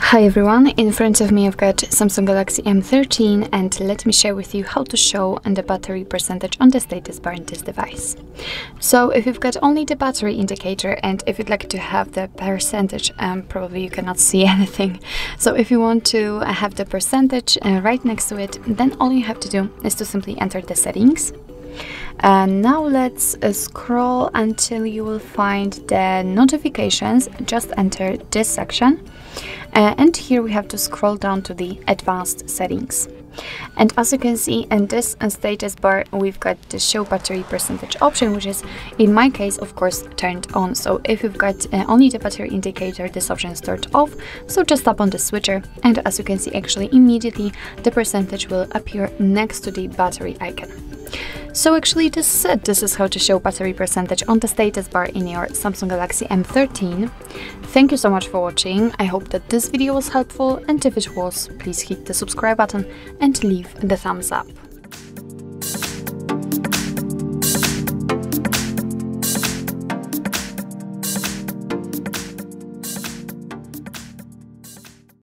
Hi everyone, in front of me I've got Samsung Galaxy M13 and let me share with you how to show and the battery percentage on the status bar in this device. So if you've got only the battery indicator and if you'd like to have the percentage, probably you cannot see anything. So if you want to have the percentage right next to it, then all you have to do is to simply enter the settings. And now let's scroll until you will find the notifications. Just enter this section and here we have to scroll down to the advanced settings. And as you can see in this status bar, we've got the show battery percentage option, which is in my case, of course, turned on. So if you've got only the battery indicator, this option is turned off. So just tap on the switcher and as you can see, actually immediately the percentage will appear next to the battery icon. So actually this is it. This is how to show battery percentage on the status bar in your Samsung Galaxy M13. Thank you so much for watching. I hope that this video was helpful and if it was, please hit the subscribe button and leave the thumbs up.